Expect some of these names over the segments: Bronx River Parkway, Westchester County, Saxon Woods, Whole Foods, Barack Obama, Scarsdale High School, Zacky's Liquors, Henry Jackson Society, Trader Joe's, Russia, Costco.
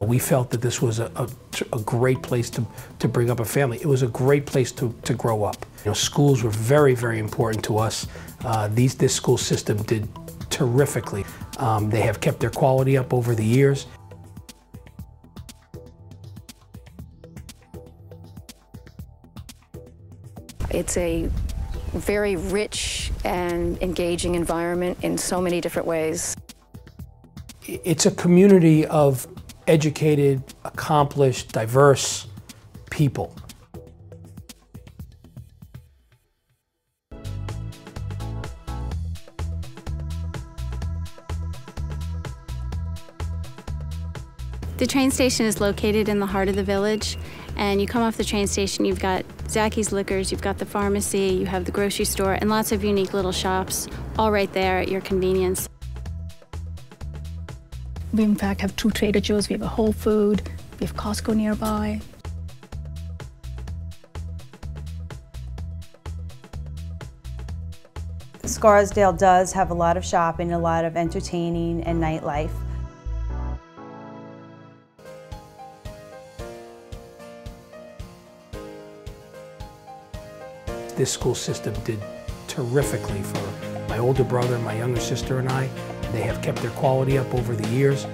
We felt that this was a great place to bring up a family. It was a great place to grow up. You know, schools were very, very important to us. This school system did terrifically. They have kept their quality up over the years. It's a very rich and engaging environment in so many different ways. It's a community of educated, accomplished, diverse people. The train station is located in the heart of the village, and you come off the train station, you've got Zacky's Liquors, you've got the pharmacy, you have the grocery store, and lots of unique little shops, all right there at your convenience. We, in fact, have 2 Trader Joe's, we have a Whole Foods, we have Costco nearby. Scarsdale does have a lot of shopping, a lot of entertaining and nightlife. This school system did terrifically for my older brother, my younger sister, and I. They have kept their quality up over the years.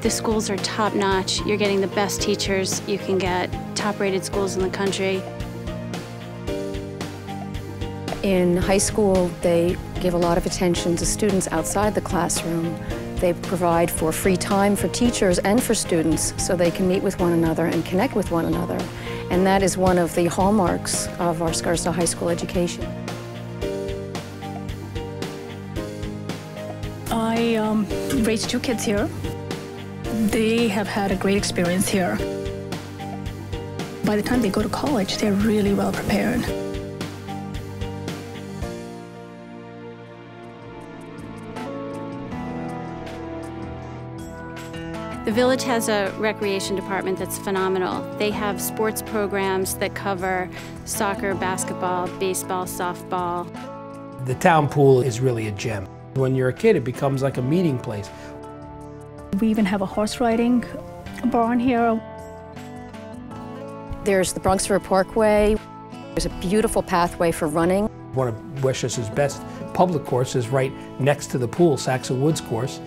The schools are top-notch. You're getting the best teachers. You can get top-rated schools in the country. In high school, they give a lot of attention to students outside the classroom. They provide for free time for teachers and for students so they can meet with one another and connect with one another. And that is one of the hallmarks of our Scarsdale High School education. I raised 2 kids here. They have had a great experience here. By the time they go to college, they're really well prepared. The village has a recreation department that's phenomenal. They have sports programs that cover soccer, basketball, baseball, softball. The town pool is really a gem. When you're a kid, it becomes like a meeting place. We even have a horse riding barn here. There's the Bronx River Parkway. There's a beautiful pathway for running. One of Westchester's best public courses right next to the pool, Saxon Woods course.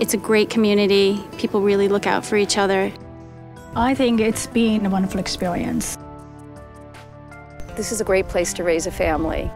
It's a great community. People really look out for each other. I think it's been a wonderful experience. This is a great place to raise a family.